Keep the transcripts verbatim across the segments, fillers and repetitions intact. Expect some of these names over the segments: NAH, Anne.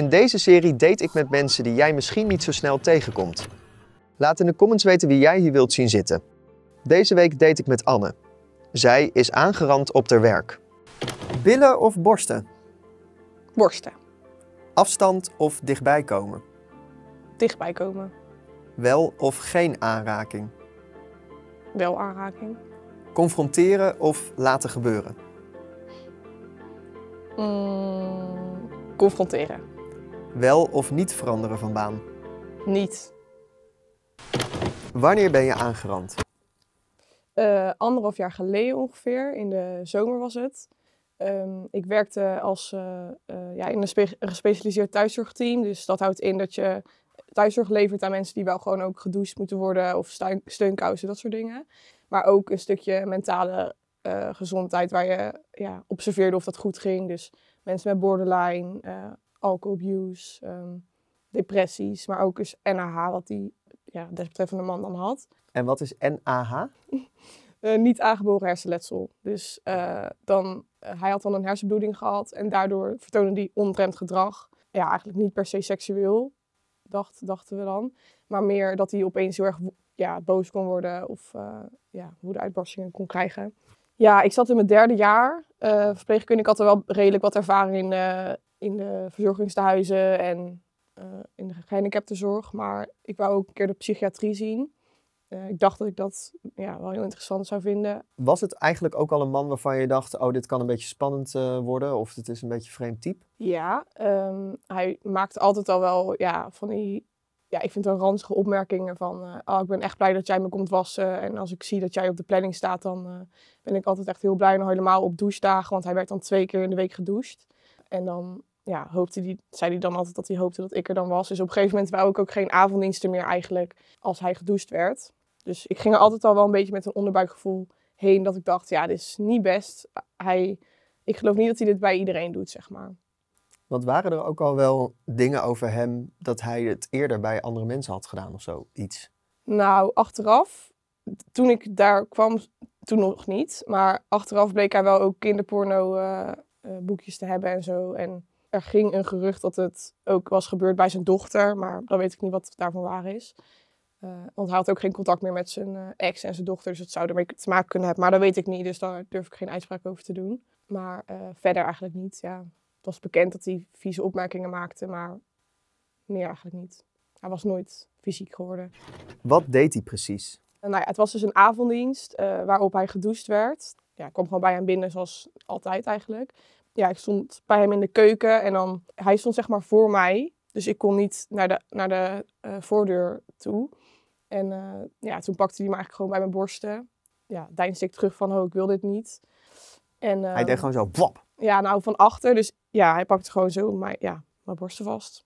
In deze serie date ik met mensen die jij misschien niet zo snel tegenkomt. Laat in de comments weten wie jij hier wilt zien zitten. Deze week date ik met Anne. Zij is aangerand op haar werk. Billen of borsten? Borsten. Afstand of dichtbij komen? Dichtbij komen. Wel of geen aanraking? Wel aanraking. Confronteren of laten gebeuren? Mm, confronteren. Wel of niet veranderen van baan? Niet. Wanneer ben je aangerand? Uh, anderhalf jaar geleden ongeveer, in de zomer was het. Um, ik werkte als, uh, uh, ja, in een gespecialiseerd thuiszorgteam, dus dat houdt in dat je thuiszorg levert aan mensen die wel gewoon ook gedoucht moeten worden of steunkousen, dat soort dingen. Maar ook een stukje mentale uh, gezondheid waar je ja, observeerde of dat goed ging. Dus mensen met borderline, uh, alcohol abuse, um, depressies, maar ook dus N A H, wat die ja, desbetreffende man dan had. En wat is N A H? uh, niet aangeboren hersenletsel. Dus uh, dan, uh, hij had dan een hersenbloeding gehad en daardoor vertoonde hij ontremd gedrag. Ja, eigenlijk niet per se seksueel. Dacht, dachten we dan. Maar meer dat hij opeens heel erg ja, boos kon worden of uh, ja, woedeuitbarstingen kon krijgen. Ja, ik zat in mijn derde jaar uh, verpleegkunde. Ik had er wel redelijk wat ervaring in, uh, in de verzorgingstehuizen en uh, in de gehandicaptenzorg. Maar ik wou ook een keer de psychiatrie zien. Uh, ik dacht dat ik dat ja, wel heel interessant zou vinden. Was het eigenlijk ook al een man waarvan je dacht, oh, dit kan een beetje spannend uh, worden of dit is een beetje een vreemd type? Ja, um, hij maakte altijd al wel ja, van die, ja, ik vind wel ranzige opmerkingen van, uh, oh, ik ben echt blij dat jij me komt wassen en als ik zie dat jij op de planning staat, dan uh, ben ik altijd echt heel blij en helemaal op douchedagen, want hij werd dan twee keer in de week gedoucht. En dan ja, hoopte die, zei hij dan altijd dat hij hoopte dat ik er dan was. Dus op een gegeven moment wou ik ook geen avonddiensten meer eigenlijk als hij gedoucht werd. Dus ik ging er altijd al wel een beetje met een onderbuikgevoel heen dat ik dacht, ja, dit is niet best. Hij, ik geloof niet dat hij dit bij iedereen doet, zeg maar. Want waren er ook al wel dingen over hem dat hij het eerder bij andere mensen had gedaan of zo, iets? Nou, achteraf, toen ik daar kwam, toen nog niet. Maar achteraf bleek hij wel ook kinderporno uh, uh, boekjes te hebben en zo. En er ging een gerucht dat het ook was gebeurd bij zijn dochter, maar dan weet ik niet wat daarvan waar is. Uh, want hij had ook geen contact meer met zijn uh, ex en zijn dochter, dus het zou ermee te maken kunnen hebben. Maar dat weet ik niet, dus daar durf ik geen uitspraak over te doen. Maar uh, verder eigenlijk niet, ja. Het was bekend dat hij vieze opmerkingen maakte, maar meer eigenlijk niet. Hij was nooit fysiek geworden. Wat deed hij precies? Uh, nou ja, het was dus een avonddienst uh, waarop hij gedoucht werd. Ja, ik kwam gewoon bij hem binnen zoals altijd eigenlijk. Ja, ik stond bij hem in de keuken en dan, hij stond zeg maar voor mij. Dus ik kon niet naar de, naar de uh, voordeur toe. En uh, ja, toen pakte hij me eigenlijk gewoon bij mijn borsten. Ja, deinsde ik terug van, oh, ik wil dit niet. En, uh, hij deed gewoon zo, blop. Ja, nou, van achter. Dus ja, hij pakte gewoon zo mijn, ja, mijn borsten vast.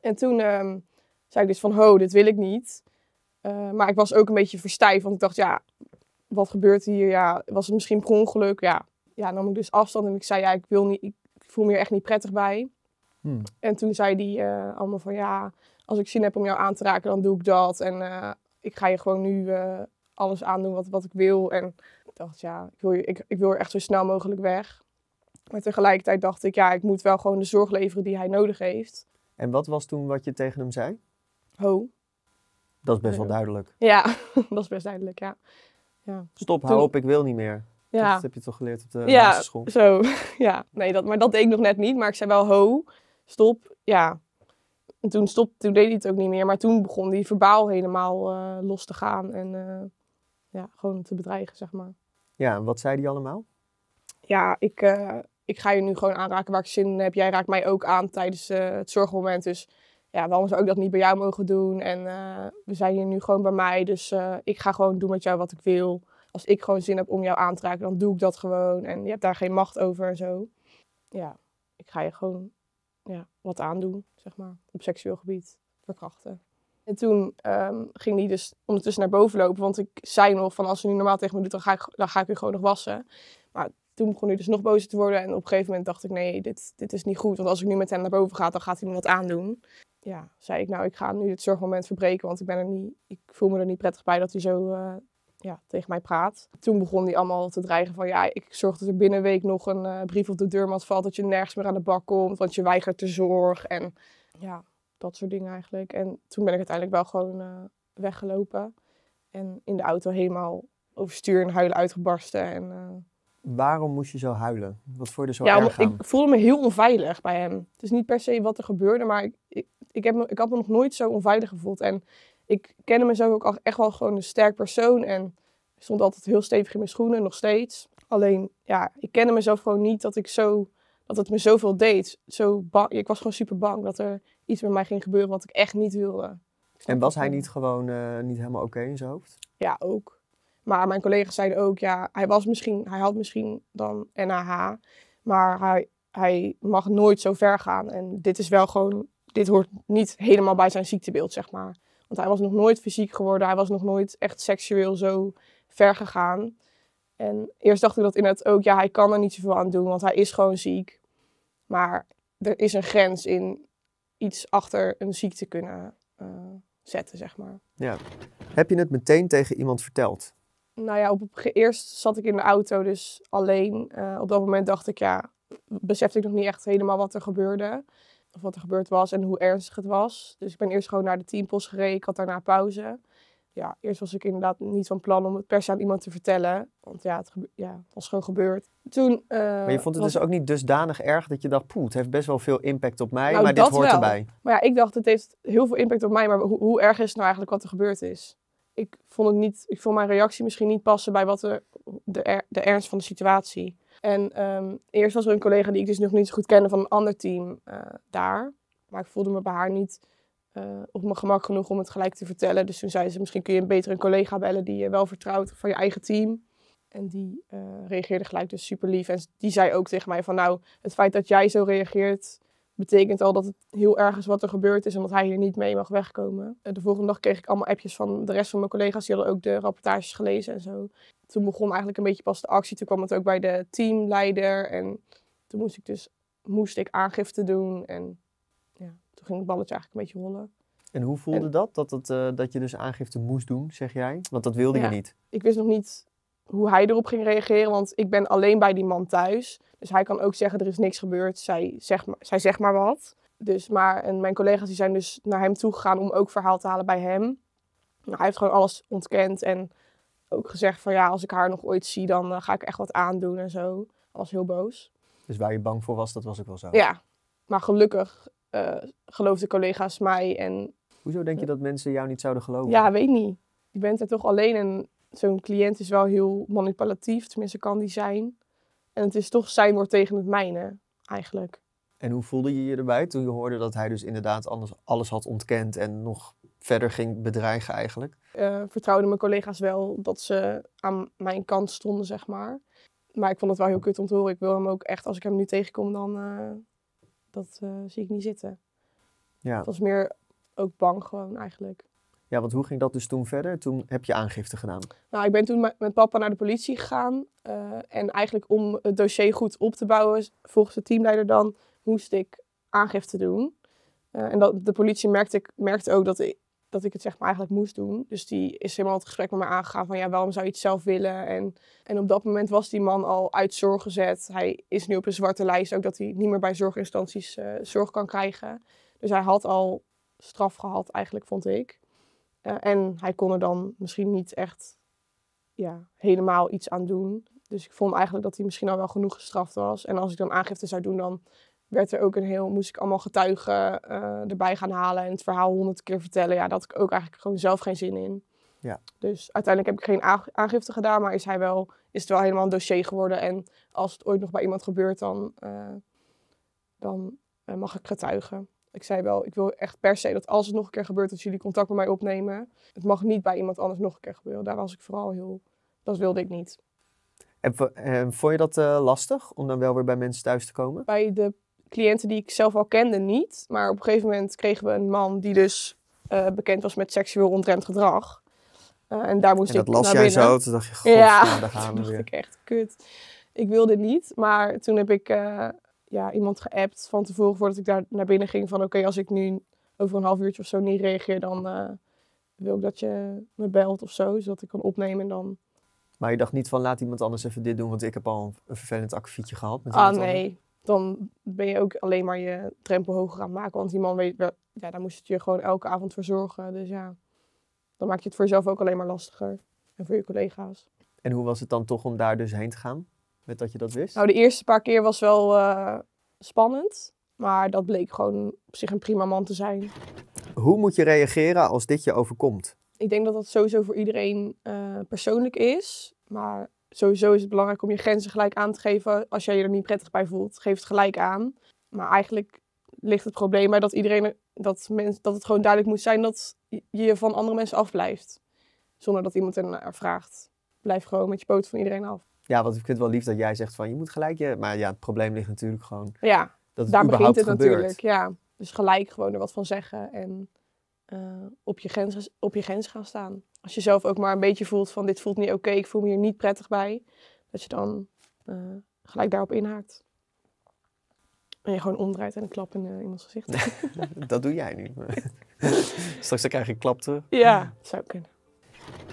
En toen uh, zei ik dus van, oh, dit wil ik niet. Uh, maar ik was ook een beetje verstijfd, want ik dacht, ja, wat gebeurt hier? Ja, was het misschien per ongeluk? Ja, ja, nam ik dus afstand en ik zei, ja, ik, wil niet, ik voel me hier echt niet prettig bij. Hmm. En toen zei hij uh, allemaal van, ja, als ik zin heb om jou aan te raken, dan doe ik dat. En uh, ik ga je gewoon nu uh, alles aandoen wat, wat ik wil. En ik dacht, ja, ik wil, ik, ik wil er echt zo snel mogelijk weg. Maar tegelijkertijd dacht ik, ja, ik moet wel gewoon de zorg leveren die hij nodig heeft. En wat was toen wat je tegen hem zei? Ho. Dat is best wel duidelijk. Ja, dat is best duidelijk, ja. ja. Stop, hou toen... op, ik wil niet meer. Ja. Dat heb je toch geleerd op de ja, basisschool? Zo, ja, nee, dat, maar dat deed ik nog net niet. Maar ik zei wel, ho, stop, ja. En toen stopte, toen deed hij het ook niet meer. Maar toen begon die verbaal helemaal uh, los te gaan en uh, ja, gewoon te bedreigen, zeg maar. Ja, en wat zei hij allemaal? Ja, ik, uh, ik ga je nu gewoon aanraken waar ik zin in heb. Jij raakt mij ook aan tijdens uh, het zorgmoment. Dus ja, waarom zou ik dat niet bij jou mogen doen? En uh, we zijn hier nu gewoon bij mij. Dus uh, ik ga gewoon doen met jou wat ik wil. Als ik gewoon zin heb om jou aan te raken, dan doe ik dat gewoon. En je hebt daar geen macht over en zo. Ja, ik ga je gewoon... Ja, wat aandoen, zeg maar, op seksueel gebied, verkrachten. En toen um, ging hij dus ondertussen naar boven lopen, want ik zei nog van als ze nu normaal tegen me doet, dan ga ik, dan ga ik weer gewoon nog wassen. Maar toen begon hij dus nog bozer te worden en op een gegeven moment dacht ik, nee, dit, dit is niet goed, want als ik nu met hem naar boven ga, dan gaat hij me wat aandoen. Ja, zei ik, nou, ik ga nu dit zorgmoment verbreken, want ik ben er niet, ik voel me er niet prettig bij dat hij zo uh, ja, tegen mij praat. Toen begon hij allemaal te dreigen van ja, ik zorg dat er binnen een week nog een uh, brief op de deurmat valt. Dat je nergens meer aan de bak komt, want je weigert de zorg. En ja, dat soort dingen eigenlijk. En toen ben ik uiteindelijk wel gewoon uh, weggelopen. En in de auto helemaal overstuur en huilen uitgebarsten. En, uh... Waarom moest je zo huilen? Wat vond je zo ja, erg aan? Ik voelde me heel onveilig bij hem. Het is niet per se wat er gebeurde, maar ik, ik, ik, heb me, ik had me nog nooit zo onveilig gevoeld. En ik kende mezelf ook echt wel gewoon een sterk persoon. En stond altijd heel stevig in mijn schoenen, nog steeds. Alleen, ja, ik kende mezelf gewoon niet dat ik zo, dat het me zoveel deed. Zo bang, ik was gewoon super bang dat er iets met mij ging gebeuren wat ik echt niet wilde. En was hij niet gewoon uh, niet helemaal oké in zijn hoofd? Ja, ook. Maar mijn collega's zeiden ook, ja, hij, was misschien, hij had misschien dan N A H. Maar hij, hij mag nooit zo ver gaan. En dit is wel gewoon, dit hoort niet helemaal bij zijn ziektebeeld, zeg maar. Want hij was nog nooit fysiek geworden. Hij was nog nooit echt seksueel zo ver gegaan. En eerst dacht ik dat inderdaad ook, ja, hij kan er niet zoveel aan doen. Want hij is gewoon ziek. Maar er is een grens in iets achter een ziekte kunnen uh, zetten, zeg maar. Ja. Heb je het meteen tegen iemand verteld? Nou ja, op het eerst zat ik in de auto, dus alleen. Uh, op dat moment dacht ik, ja, besefte ik nog niet echt helemaal wat er gebeurde. Of wat er gebeurd was en hoe ernstig het was. Dus ik ben eerst gewoon naar de teampost gereden. Ik had daarna pauze. Ja, eerst was ik inderdaad niet van plan om het per se aan iemand te vertellen. Want ja, het, ja, het was gewoon gebeurd. Toen, uh, maar je vond het was... dus ook niet dusdanig erg dat je dacht, poeh, het heeft best wel veel impact op mij, nou, maar dit hoort wel erbij. Maar ja, ik dacht, het heeft heel veel impact op mij, maar ho hoe erg is het nou eigenlijk wat er gebeurd is? Ik vond het niet, ik vond mijn reactie misschien niet passen bij wat de, de, er, de ernst van de situatie. En um, eerst was er een collega die ik dus nog niet zo goed kende van een ander team uh, daar. Maar ik voelde me bij haar niet uh, op mijn gemak genoeg om het gelijk te vertellen. Dus toen zei ze, misschien kun je beter een collega bellen die je wel vertrouwt van je eigen team. En die uh, reageerde gelijk dus super lief. En die zei ook tegen mij van nou, het feit dat jij zo reageert betekent al dat het heel erg is wat er gebeurd is en dat hij hier niet mee mag wegkomen. De volgende dag kreeg ik allemaal appjes van de rest van mijn collega's. Die hadden ook de rapportages gelezen en zo. Toen begon eigenlijk een beetje pas de actie. Toen kwam het ook bij de teamleider. En toen moest ik dus moest ik aangifte doen. En ja, toen ging het balletje eigenlijk een beetje rollen. En hoe voelde en, dat? Dat, het, uh, dat je dus aangifte moest doen, zeg jij? Want dat wilde ja, je niet. Ik wist nog niet hoe hij erop ging reageren. Want ik ben alleen bij die man thuis. Dus hij kan ook zeggen, er is niks gebeurd. Zij zegt maar, zij zegt maar wat. Dus, maar, en mijn collega's die zijn dus naar hem toe gegaan om ook verhaal te halen bij hem. Nou, hij heeft gewoon alles ontkend en ook gezegd van ja, als ik haar nog ooit zie, dan uh, ga ik echt wat aandoen en zo. Hij was heel boos. Dus waar je bang voor was, dat was ook wel zo. Ja, maar gelukkig uh, geloofden collega's mij. En hoezo denk je dat mensen jou niet zouden geloven? Ja, weet niet. Je bent er toch alleen en zo'n cliënt is wel heel manipulatief. Tenminste, kan die zijn. En het is toch zijn woord tegen het mijne, eigenlijk. En hoe voelde je je erbij toen je hoorde dat hij dus inderdaad anders alles had ontkend en nog verder ging bedreigen eigenlijk? Uh, vertrouwden mijn collega's wel dat ze aan mijn kant stonden, zeg maar. Maar ik vond het wel heel kut om te horen. Ik wil hem ook echt, als ik hem nu tegenkom, dan uh, dat uh, zie ik niet zitten. Ja. Het was meer ook bang gewoon eigenlijk. Ja, want hoe ging dat dus toen verder? Toen heb je aangifte gedaan. Nou, ik ben toen met papa naar de politie gegaan. Uh, en eigenlijk om het dossier goed op te bouwen, volgens de teamleider dan, moest ik aangifte doen. Uh, en dat, de politie merkte, merkte ook dat ik, dat ik het zeg maar eigenlijk moest doen. Dus die is helemaal het gesprek met me aangegaan van ja, waarom zou je het zelf willen? En, en op dat moment was die man al uit zorg gezet. Hij is nu op een zwarte lijst, ook dat hij niet meer bij zorginstanties uh, zorg kan krijgen. Dus hij had al straf gehad eigenlijk, vond ik. Uh, en hij kon er dan misschien niet echt ja, helemaal iets aan doen. Dus ik vond eigenlijk dat hij misschien al wel genoeg gestraft was. En als ik dan aangifte zou doen, dan werd er ook een heel, moest ik allemaal getuigen uh, erbij gaan halen en het verhaal honderd keer vertellen. Ja, daar had ik ook eigenlijk gewoon zelf geen zin in. Ja. Dus uiteindelijk heb ik geen aangifte gedaan, maar is, hij wel, is het wel helemaal een dossier geworden. En als het ooit nog bij iemand gebeurt, dan, uh, dan uh, mag ik getuigen. Ik zei wel, ik wil echt per se dat als het nog een keer gebeurt, dat jullie contact met mij opnemen. Het mag niet bij iemand anders nog een keer gebeuren. Daar was ik vooral heel, dat wilde ik niet. En, en vond je dat uh, lastig om dan wel weer bij mensen thuis te komen? Bij de cliënten die ik zelf al kende niet. Maar op een gegeven moment kregen we een man die dus uh, bekend was met seksueel ontremd gedrag. Uh, en daar moest en ik naar binnen. En dat las jij zo, toen dacht je, god, ja, nou, daar gaan we weer. Dacht ik echt, kut. Ik wilde niet, maar toen heb ik... Uh, Ja, iemand geappt van tevoren voordat ik daar naar binnen ging van oké, okay, als ik nu over een half uurtje of zo niet reageer, dan uh, wil ik dat je me belt of zo, zodat ik kan opnemen en dan... Maar je dacht niet van, laat iemand anders even dit doen, want ik heb al een vervelend akkefietje gehad. Met ah nee, anders. Dan ben je ook alleen maar je drempel hoger aan het maken. Want die man weet, ja, daar moest je je gewoon elke avond voor zorgen. Dus ja, dan maak je het voor jezelf ook alleen maar lastiger. En voor je collega's. En hoe was het dan toch om daar dus heen te gaan, met dat je dat wist? Nou, de eerste paar keer was wel uh, spannend. Maar dat bleek gewoon op zich een prima man te zijn. Hoe moet je reageren als dit je overkomt? Ik denk dat dat sowieso voor iedereen uh, persoonlijk is. Maar sowieso is het belangrijk om je grenzen gelijk aan te geven. Als jij je er niet prettig bij voelt, geef het gelijk aan. Maar eigenlijk ligt het probleem bij dat, iedereen, dat, mens, dat het gewoon duidelijk moet zijn dat je van andere mensen afblijft. Zonder dat iemand er vraagt. Blijf gewoon met je poot van iedereen af. Ja, want ik vind het wel lief dat jij zegt van je moet gelijk je... Maar ja, het probleem ligt natuurlijk gewoon... Ja, dat daar begint het gebeurt. Natuurlijk. Ja. Dus gelijk gewoon er wat van zeggen en uh, op, je grens, op je grens gaan staan. Als je zelf ook maar een beetje voelt van dit voelt niet oké, okay, ik voel me hier niet prettig bij. Dat je dan uh, gelijk daarop inhaakt. En je gewoon omdraait en een klap in uh, iemands gezicht. Dat doe jij nu. Straks dan krijg je een klap terug. Ja, dat zou kunnen.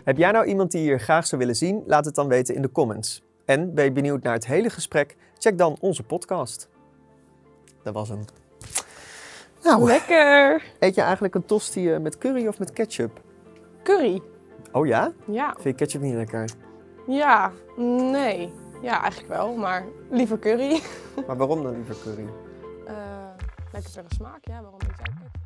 Heb jij nou iemand die je hier graag zou willen zien? Laat het dan weten in de comments. En ben je benieuwd naar het hele gesprek? Check dan onze podcast. Dat was hem. Nou, lekker! Eet je eigenlijk een tosti met curry of met ketchup? Curry. Oh ja? Ja. Vind je ketchup niet lekker? Ja, nee. Ja, eigenlijk wel, maar liever curry. Maar waarom dan liever curry? Uh, lekkere smaak, ja. Waarom niet?